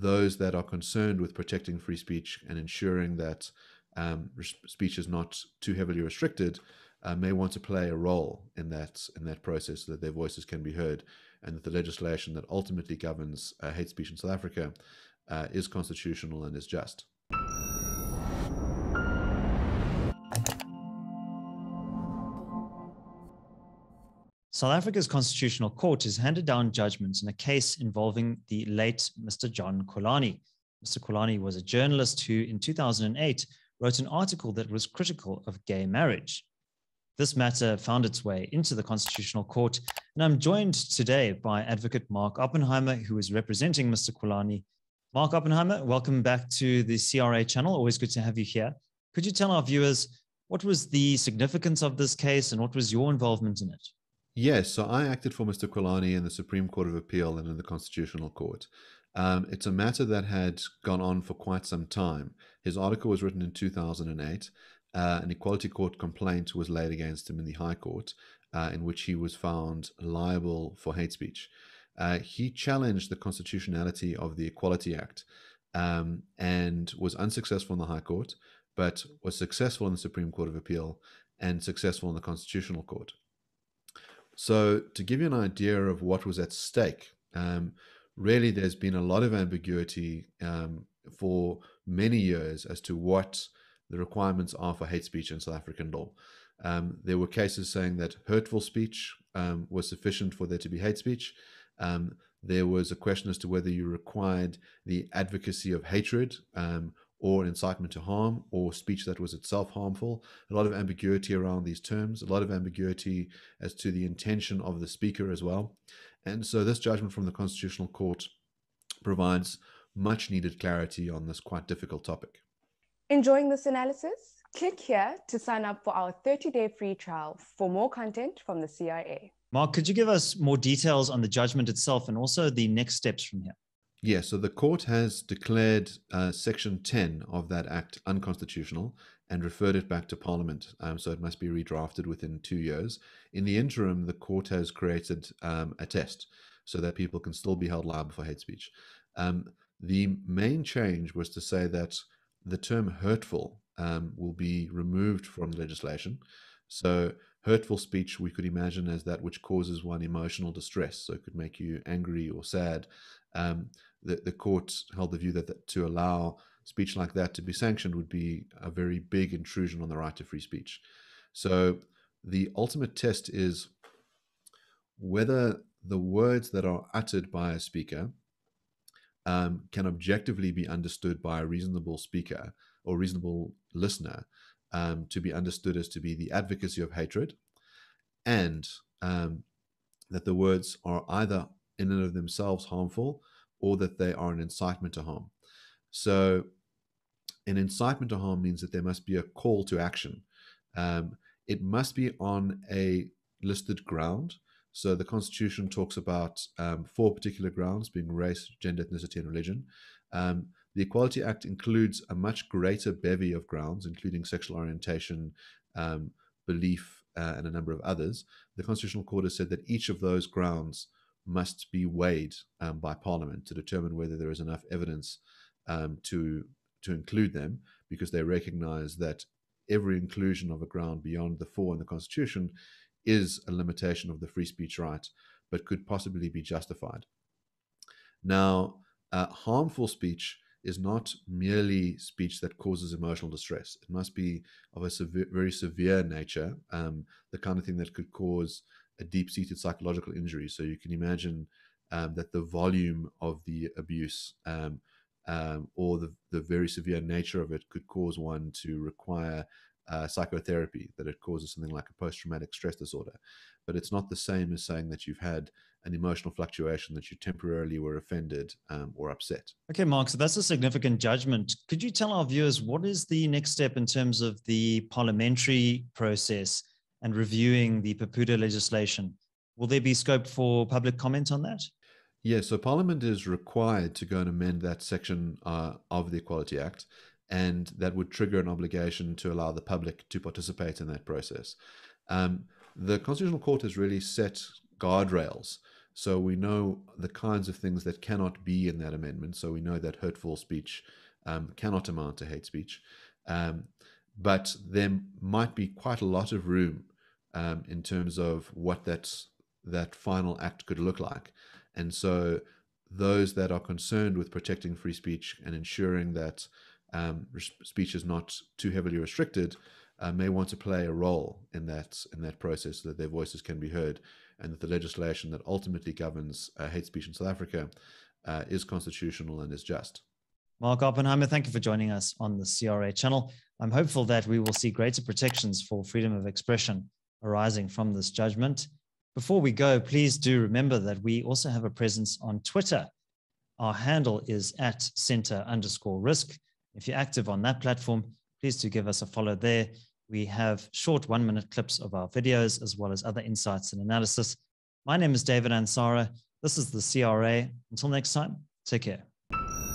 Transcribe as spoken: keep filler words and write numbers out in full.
those that are concerned with protecting free speech and ensuring that um, speech is not too heavily restricted uh, may want to play a role in that, in that process, so that their voices can be heard, and that the legislation that ultimately governs uh, hate speech in South Africa uh, is constitutional and is just. South Africa's Constitutional Court has handed down judgment in a case involving the late Mister John Kulani. Mister Kulani was a journalist who, in two thousand eight, wrote an article that was critical of gay marriage. This matter found its way into the Constitutional Court, and I'm joined today by Advocate Mark Oppenheimer, who is representing Mister Kulani. Mark Oppenheimer, welcome back to the C R A channel. Always good to have you here. Could you tell our viewers what was the significance of this case and what was your involvement in it? Yes, so I acted for Mister Kulani in the Supreme Court of Appeal and in the Constitutional Court. Um, it's a matter that had gone on for quite some time. His article was written in two thousand eight. Uh, an Equality Court complaint was laid against him in the High Court, uh, in which he was found liable for hate speech. Uh, he challenged the constitutionality of the Equality Act um, and was unsuccessful in the High Court, but was successful in the Supreme Court of Appeal and successful in the Constitutional Court. So to give you an idea of what was at stake, um, really there's been a lot of ambiguity um, for many years as to what the requirements are for hate speech in South African law. Um, there were cases saying that hurtful speech um, was sufficient for there to be hate speech. Um, there was a question as to whether you required the advocacy of hatred um, or incitement to harm, or speech that was itself harmful. A lot of ambiguity around these terms, a lot of ambiguity as to the intention of the speaker as well. And so this judgment from the Constitutional Court provides much needed clarity on this quite difficult topic. Enjoying this analysis? Click here to sign up for our thirty day free trial for more content from the C R A. Mark, could you give us more details on the judgment itself and also the next steps from here? Yeah, so the court has declared uh, Section ten of that Act unconstitutional and referred it back to Parliament, um, so it must be redrafted within two years. In the interim, the court has created um, a test so that people can still be held liable for hate speech. Um, the main change was to say that the term hurtful um, will be removed from the legislation. So hurtful speech we could imagine as that which causes one emotional distress, so it could make you angry or sad. Um, the, the court held the view that, that to allow speech like that to be sanctioned would be a very big intrusion on the right to free speech. So the ultimate test is whether the words that are uttered by a speaker um, can objectively be understood by a reasonable speaker or reasonable listener Um, to be understood as to be the advocacy of hatred, and um, that the words are either in and of themselves harmful or that they are an incitement to harm. So an incitement to harm means that there must be a call to action. Um, it must be on a listed ground. So the Constitution talks about um, four particular grounds, being race, gender, ethnicity, and religion. Um, The Equality Act includes a much greater bevy of grounds, including sexual orientation, um, belief, uh, and a number of others. The Constitutional Court has said that each of those grounds must be weighed um, by Parliament to determine whether there is enough evidence um, to, to include them, because they recognize that every inclusion of a ground beyond the four in the Constitution is a limitation of the free speech right, but could possibly be justified. Now, uh, harmful speech is not merely speech that causes emotional distress. It must be of a severe, very severe nature, um, the kind of thing that could cause a deep-seated psychological injury. So you can imagine um, that the volume of the abuse um, um, or the, the very severe nature of it could cause one to require uh, psychotherapy, that it causes something like a post-traumatic stress disorder. But it's not the same as saying that you've had an emotional fluctuation, that you temporarily were offended um, or upset. Okay, Mark, so that's a significant judgment. Could you tell our viewers what is the next step in terms of the parliamentary process and reviewing the Papuda legislation? Will there be scope for public comment on that? Yes, yeah, so Parliament is required to go and amend that section uh, of the Equality Act, and that would trigger an obligation to allow the public to participate in that process. Um, the Constitutional Court has really set guardrails. So we know the kinds of things that cannot be in that amendment. So we know that hurtful speech um, cannot amount to hate speech. Um, but there might be quite a lot of room um, in terms of what that, that final act could look like. And so those that are concerned with protecting free speech and ensuring that um, speech is not too heavily restricted uh, may want to play a role in that, in that process so that their voices can be heard, and that the legislation that ultimately governs uh, hate speech in South Africa uh, is constitutional and is just. Mark Oppenheimer, thank you for joining us on the C R A channel. I'm hopeful that we will see greater protections for freedom of expression arising from this judgment. Before we go, please do remember that we also have a presence on Twitter. Our handle is at center underscore risk. If you're active on that platform, please do give us a follow there. We have short one-minute clips of our videos, as well as other insights and analysis. My name is David Ansara. This is the C R A. Until next time, take care.